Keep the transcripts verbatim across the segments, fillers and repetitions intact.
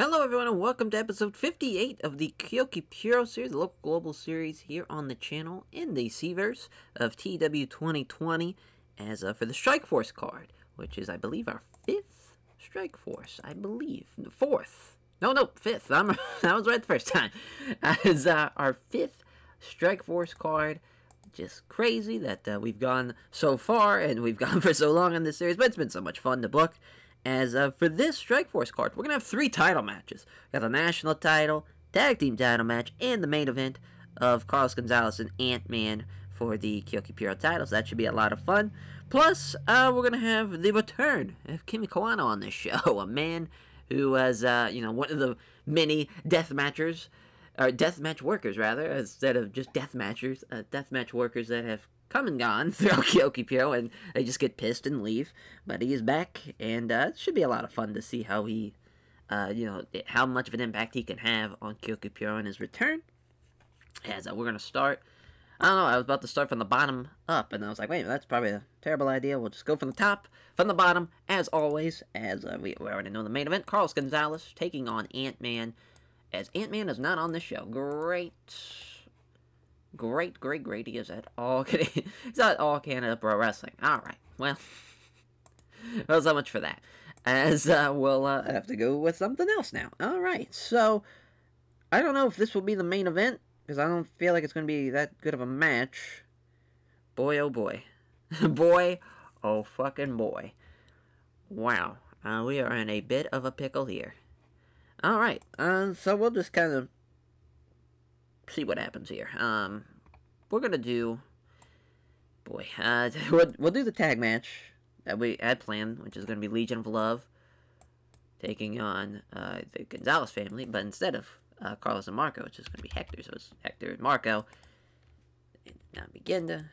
Hello everyone and welcome to episode fifty-eight of the Kyoki Puro series, the local global series here on the channel in the C-Verse of T E W twenty twenty as uh, for the Strike Force card, which is I believe our fifth Strike Force, I believe, the fourth, no no, fifth, I'm, I was right the first time, as uh, our fifth Strike Force card. Just crazy that uh, we've gone so far and we've gone for so long in this series, but it's been so much fun to book. As uh, for this Strike Force card, we're going to have three title matches. We've got the national title, tag team title match, and the main event of Carlos Gonzalez and Ant-Man for the Kyoki Puro titles. That should be a lot of fun. Plus, uh, we're going to have the return of Kimi Kawano on this show, a man who was, uh, you know, one of the many death matchers, or death match workers, rather, instead of just death matchers, uh, death match workers that have come and gone throughout Kyoki Puro, and they just get pissed and leave. But he is back, and uh, it should be a lot of fun to see how he, uh, you know, how much of an impact he can have on Kyoki Puro in his return. As uh, we're gonna start, I don't know, I was about to start from the bottom up, and I was like, wait, that's probably a terrible idea. We'll just go from the top, from the bottom, as always. As uh, we, we already know the main event, Carlos Gonzalez taking on Ant-Man, as Ant-Man is not on this show. Great. Great, great, great. He is at all Canada, he's at all Canada Pro Wrestling. All right. Well, well, so much for that. As uh, we'll uh, have to go with something else now. All right. So I don't know if this will be the main event because I don't feel like it's going to be that good of a match. Boy, oh boy, boy, oh fucking boy. Wow, uh, we are in a bit of a pickle here. All right. Uh, so we'll just kind of see what happens here. Um, we're gonna do, boy, uh, we'll, we'll do the tag match that we had planned, which is gonna be Legion of Love taking on uh, the Gonzalez family, but instead of uh, Carlos and Marco, it's just gonna be Hector. So it's Hector and Marco, and Namigunda,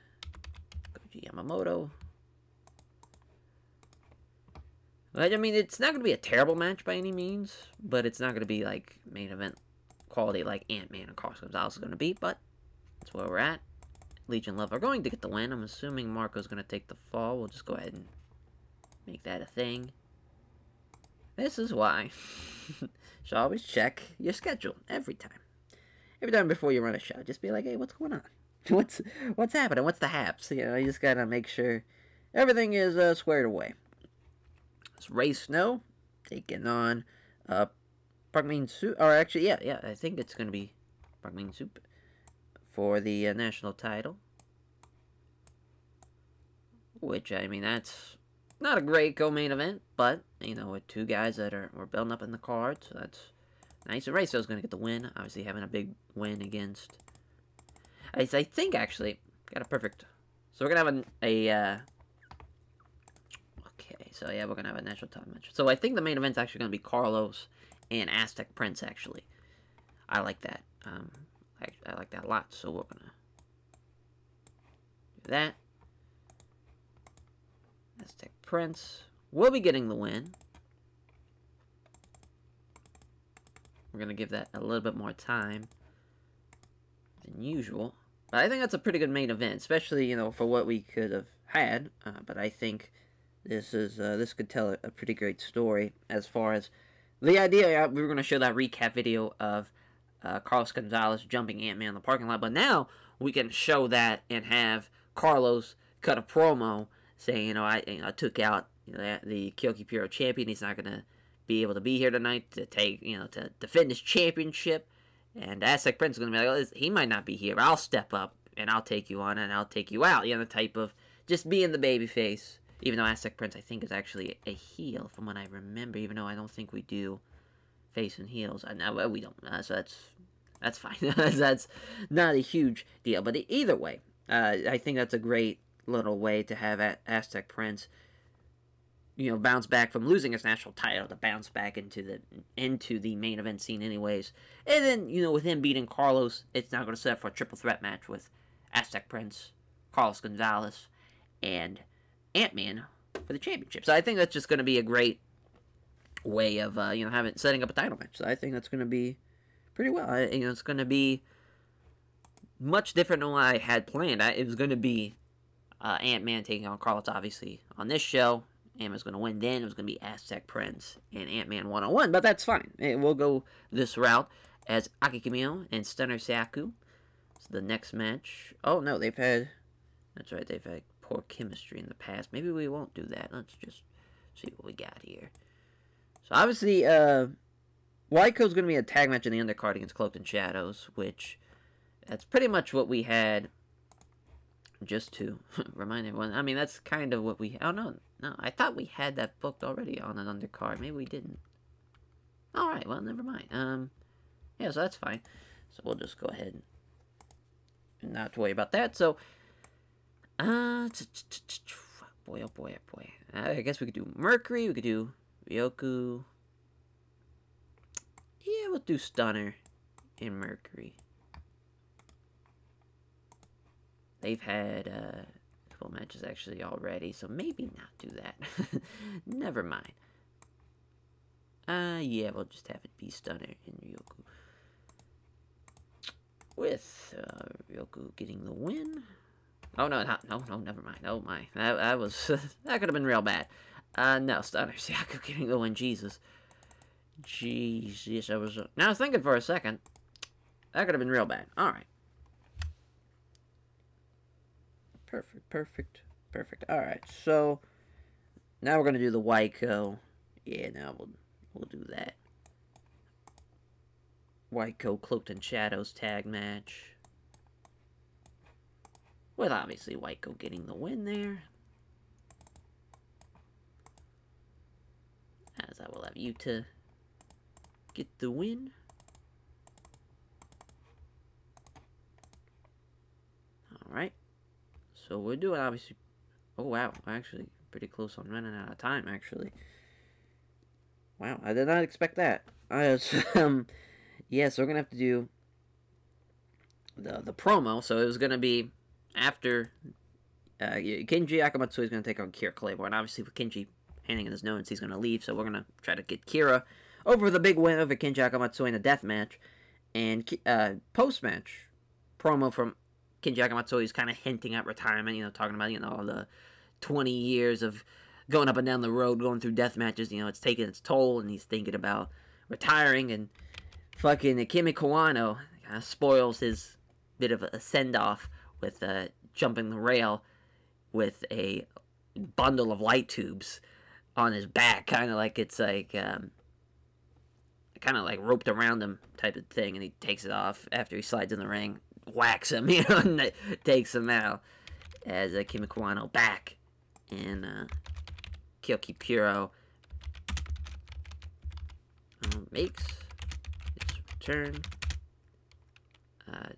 Koji Yamamoto. Well, I mean, it's not gonna be a terrible match by any means, but it's not gonna be like main event quality like Ant-Man and Carlos Gonzalez is going to be, but that's where we're at. Legion Love are going to get the win. I'm assuming Marco's going to take the fall. We'll just go ahead and make that a thing. This is why you should always check your schedule every time. Every time before you run a show, just be like, hey, what's going on? What's what's happening? What's the haps? You know, you just got to make sure everything is uh, squared away. It's Ray Snow taking on uh, Park Min Soo, or actually, yeah, yeah, I think it's going to be Park Min Soo for the uh, national title. Which, I mean, that's not a great co-main event, but, you know, with two guys that are we're building up in the card, so that's nice. And Ray Snow's going to get the win, obviously having a big win against, I, I think, actually, got a perfect, so we're going to have a, a uh, okay, so yeah, we're going to have a national title match. So I think the main event's actually going to be Carlos and Aztec Prince, actually. I like that. Um, I, I like that a lot, so we're gonna do that. Aztec Prince will be getting the win. We're gonna give that a little bit more time than usual. But I think that's a pretty good main event, especially, you know, for what we could have had. Uh, but I think this is uh, this could tell a, a pretty great story as far as the idea. We were going to show that recap video of uh, Carlos Gonzalez jumping Ant-Man in the parking lot, but now we can show that and have Carlos cut a promo saying, you know, I, you know, I took out, you know, the Kyoki Puro champion. He's not going to be able to be here tonight to take, you know, to defend his championship. And Aztec Prince is going to be like, oh, he might not be here. I'll step up and I'll take you on and I'll take you out. You know, the type of just being the babyface. Even though Aztec Prince, I think, is actually a heel, from what I remember. Even though I don't think we do face and heels, I know we don't. Uh, so that's that's fine. That's not a huge deal. But either way, uh, I think that's a great little way to have a Aztec Prince, you know, bounce back from losing his national title to bounce back into the into the main event scene, anyways. And then, you know, with him beating Carlos, it's now going to set up for a triple threat match with Aztec Prince, Carlos Gonzalez, and Ant-Man for the championship. So I think that's just going to be a great way of, uh, you know, having setting up a title match. So I think that's going to be pretty well. I, you know, it's going to be much different than what I had planned. I, it was going to be uh, Ant-Man taking on Carlos, obviously, on this show, Ant-Man was going to win then. It was going to be Aztec Prince and Ant-Man one-on-one, but that's fine. And we'll go this route as Akikamiyo and Stunner Saku. It's the next match. Oh, no, they've had... That's right, they've had poor chemistry in the past. Maybe we won't do that. Let's just see what we got here. So, obviously, uh... Wyko's going to be a tag match in the undercard against Cloaked and Shadows, which... That's pretty much what we had... Just to remind everyone, I mean, that's kind of what we... Oh, no, no, I thought we had that booked already on an undercard. Maybe we didn't. All right, well, never mind. Um, yeah, so that's fine. So we'll just go ahead and not worry about that. So, uh, boy, oh, boy, oh, boy. I guess we could do Mercury. We could do Ryoku. Yeah, we'll do Stunner and Mercury. They've had uh, a couple matches actually already, so maybe not do that. Never mind. Uh, yeah, we'll just have it be Stunner and Ryoku. With uh, Ryoku getting the win. Oh, no, no, no, no, never mind. Oh, my. That, that was... that could have been real bad. Uh, no, Stunner Saku getting the win. Jesus. Jesus, I was... Uh, now, I was thinking for a second. That could have been real bad. All right. Perfect, perfect, perfect. All right, so now we're going to do the Wyko. Yeah, now we'll, we'll do that. Wyko Cloaked in Shadows tag match. With, obviously, Wyko getting the win there. As I will have Yuta get the win. All right. So we're doing, obviously... Oh, wow. Actually, pretty close. I'm running out of time, actually. Wow, I did not expect that. I was, um, yeah, so we're going to have to do the the promo. So it was going to be after... Uh, Kenji Akamatsu is going to take on Kier Claiborne. Obviously, with Kenji handing in his notes, he's going to leave. So we're going to try to get Kira over the big win over Kenji Akamatsu in a death match. And uh, post-match promo from... Kenji Akamatsu is kind of hinting at retirement, you know, talking about, you know, all the twenty years of going up and down the road, going through death matches, you know, it's taking its toll, and he's thinking about retiring, and fucking Kimi Kawano kind of spoils his bit of a send-off with uh, jumping the rail with a bundle of light tubes on his back, kind of like it's like, um, kind of like roped around him type of thing, and he takes it off after he slides in the ring. Whacks him, you know, and takes him out as uh, Kimi Kawano back in uh, Kyoki Puro uh, makes its return. Uh,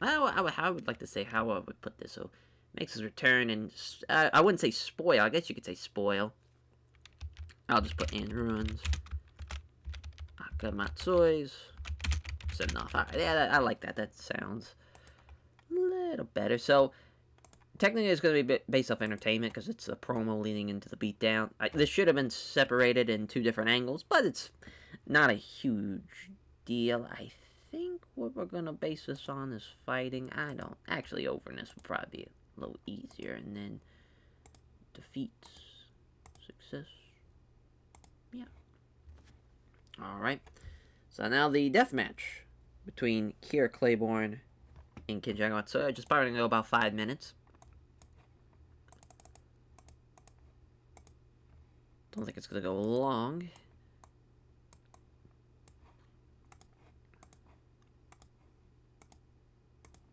I, I, would, I would like to say how I would put this. So, makes his return, and uh, I wouldn't say spoil. I guess you could say spoil. I'll just put in ruins. Akamatsui's. Enough. Right. Yeah, that, I like that. That sounds a little better. So, technically, it's going to be based off entertainment because it's a promo leading into the beatdown. I, this should have been separated in two different angles, but it's not a huge deal. I think what we're going to base this on is fighting. I don't. Actually, overness would probably be a little easier. And then defeats. Success. Yeah. Alright. So now the death match between Kira Claiborne and Ken Jaguar. So just probably gonna go about five minutes. Don't think it's gonna go long.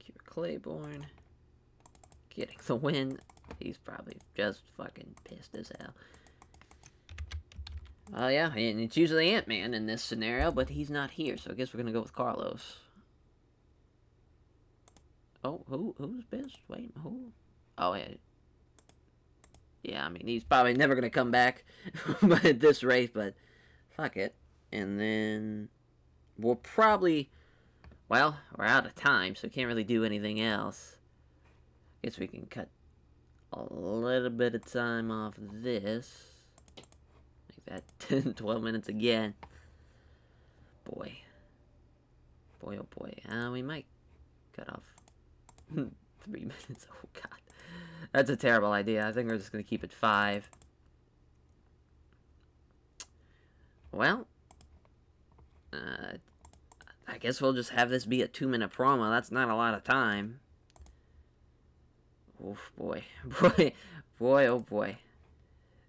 Kira Claiborne getting the win. He's probably just fucking pissed as hell. Oh, uh, yeah, and it's usually Ant-Man in this scenario, but he's not here, so I guess we're going to go with Carlos. Oh, who who's best? Wait, who? Oh, yeah. Yeah, I mean, he's probably never going to come back at this rate, but fuck it. And then we'll probably... Well, we're out of time, so can't really do anything else. Guess we can cut a little bit of time off this. That ten, twelve minutes again. Boy. Boy, oh boy. Uh, we might cut off three minutes. Oh, God. That's a terrible idea. I think we're just going to keep it five. Well, uh, I guess we'll just have this be a two-minute promo. That's not a lot of time. Oof, boy. Boy, boy, oh boy.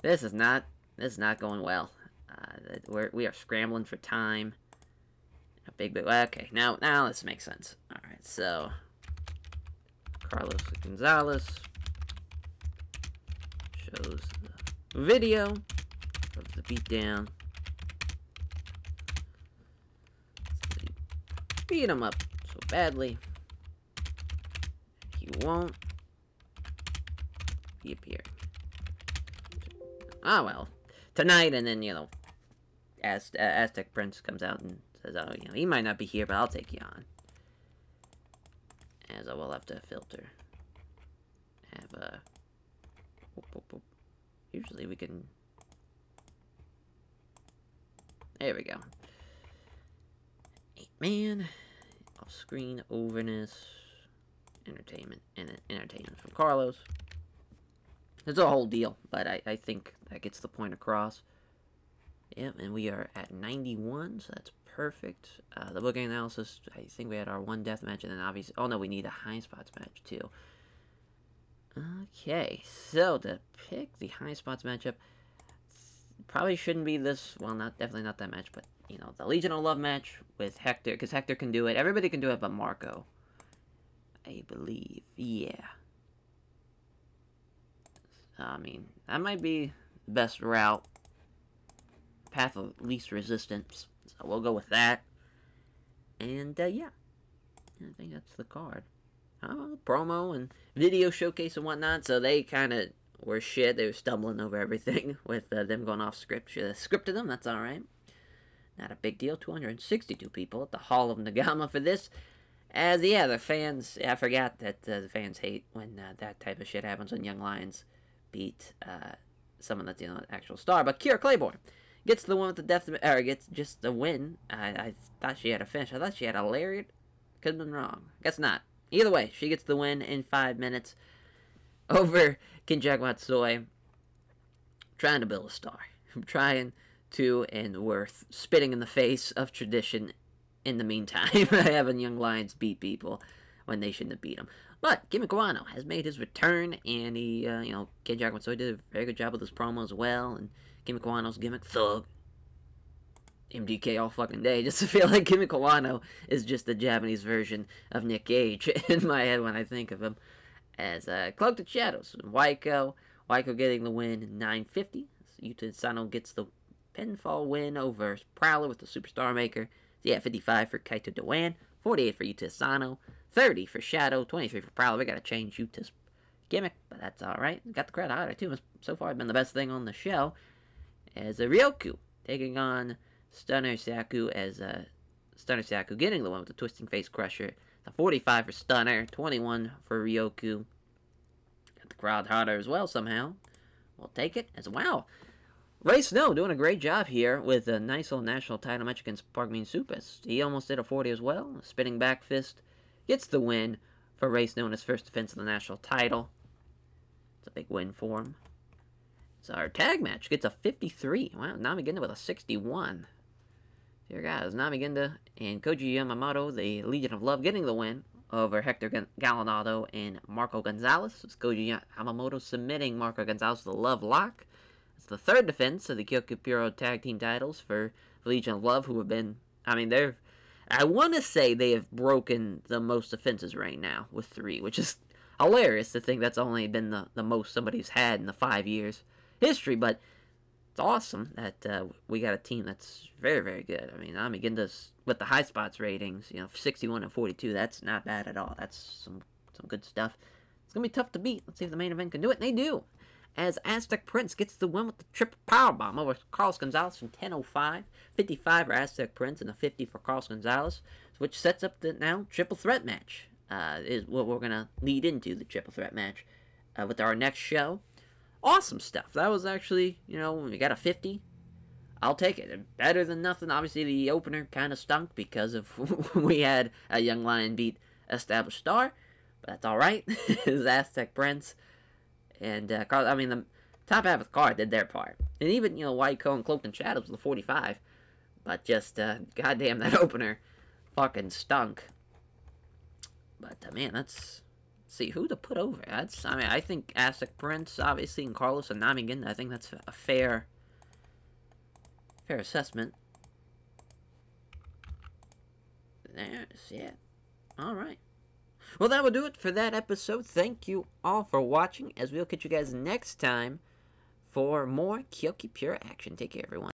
This is not, this is not going well. Uh, we're, we are scrambling for time. A big bit. Okay, now, now this makes sense. All right, so Carlos Gonzalez shows the video of the beatdown. So he beat him up so badly. He won't be appearing. Ah, well, tonight, and then, you know, Az- Aztec Prince comes out and says, oh, you know, he might not be here, but I'll take you on. As I will have to filter. Have a... Whoop, whoop, whoop. Usually we can... There we go. Ant-Man. Off-screen. Overness. Entertainment. And entertainment from Carlos. It's a whole deal, but I, I think that gets the point across. Yep, and we are at ninety-one, so that's perfect. Uh, the booking analysis, I think we had our one death match, and then obviously... Oh, no, we need a high spots match, too. Okay, so to pick the high spots matchup, probably shouldn't be this... Well, not definitely not that match, but, you know, the Legion of Love match with Hector, because Hector can do it. Everybody can do it but Marco, I believe. Yeah. I mean, that might be the best route. Path of least resistance. So we'll go with that. And, uh, yeah. I think that's the card. Oh, promo and video showcase and whatnot. So they kind of were shit. They were stumbling over everything with uh, them going off script. Should have scripted them. That's alright. Not a big deal. two hundred sixty-two people at the Hall of Nagama for this. As, yeah, the fans... I forgot that uh, the fans hate when uh, that type of shit happens when Young Lions beat uh, someone that's, you know, an actual star. But Kira Claiborne gets the one with the death... Or gets just the win. I, I thought she had a finish. I thought she had a lariat. Could have been wrong. Guess not. Either way, she gets the win in five minutes over Ken Jaguar. Trying to build a star. I'm trying to, and worth spitting in the face of tradition in the meantime. Having Young Lions beat people when they shouldn't have beat them. But Kimi Kawano has made his return, and he, uh, you know, Ken Jaguar did a very good job with his promo as well, and Kimi Kawano's gimmick, thug. M D K all fucking day. Just to feel like Kimi Kawano is just the Japanese version of Nick Gage in my head when I think of him. As uh, Cloaked and Shadows. Wyko. Wyko getting the win in nine fifty. Yuta Sano gets the pinfall win over Prowler with the Superstar Maker. So yeah, fifty-five for Kaito Dewan. forty-eight for Yuta Sano. thirty for Shadow. twenty-three for Prowler. We gotta change Yuta's gimmick, but that's alright. Got the crowd hotter too. It's so far been the best thing on the show. As a Ryoku taking on Stunner Saku, as a Stunner Saku getting the one with the twisting face crusher. The forty-five for Stunner, twenty-one for Ryoku. Got the crowd hotter as well somehow. We'll take it as well. Ray Snow doing a great job here with a nice little national title match against Park Min Soo. He almost did a forty as well. A spinning back fist gets the win for Ray Snow in his first defense of the national title. It's a big win for him. So our tag match gets a fifty-three. Wow, Namigunda with a sixty-one. Dear God, it's Namigunda and Koji Yamamoto, the Legion of Love, getting the win over Hector Gallinado and Marco Gonzalez. It's Koji Yamamoto submitting Marco Gonzalez to the Love Lock. It's the third defense of the Kyoki Puro tag team titles for the Legion of Love, who have been, I mean, they're, I want to say they have broken the most defenses right now with three, which is hilarious to think that's only been the, the most somebody's had in the five years. History, but it's awesome that uh, we got a team that's very, very good. I mean, Namigunda's with the high spots ratings, you know, sixty-one and forty-two. That's not bad at all. That's some some good stuff. It's gonna be tough to beat. Let's see if the main event can do it. And they do, as Aztec Prince gets the win with the triple powerbomb over Carlos Gonzalez from ten oh five. fifty-five for Aztec Prince and a fifty for Carlos Gonzalez, which sets up the now triple threat match. Uh, is what we're gonna lead into the triple threat match uh, with our next show. Awesome stuff. That was actually, you know, when we got a fifty, I'll take it. Better than nothing. Obviously, the opener kind of stunk because of we had a Young Lion beat Established Star, but that's all right. Aztec Prince and uh, Carl, I mean, the top half of the card did their part. And even, you know, Wyko and Cloaked and Shadows with the forty-five. But just, uh, goddamn, that opener fucking stunk. But, uh, man, let's see who to put over. That's, I mean, I think Aztec Prince, obviously, and Carlos and Namigunda. I think that's a fair, fair assessment. There's, yeah. Alright. Well, that will do it for that episode. Thank you all for watching, as we'll catch you guys next time for more Kyoki Puro action. Take care, everyone.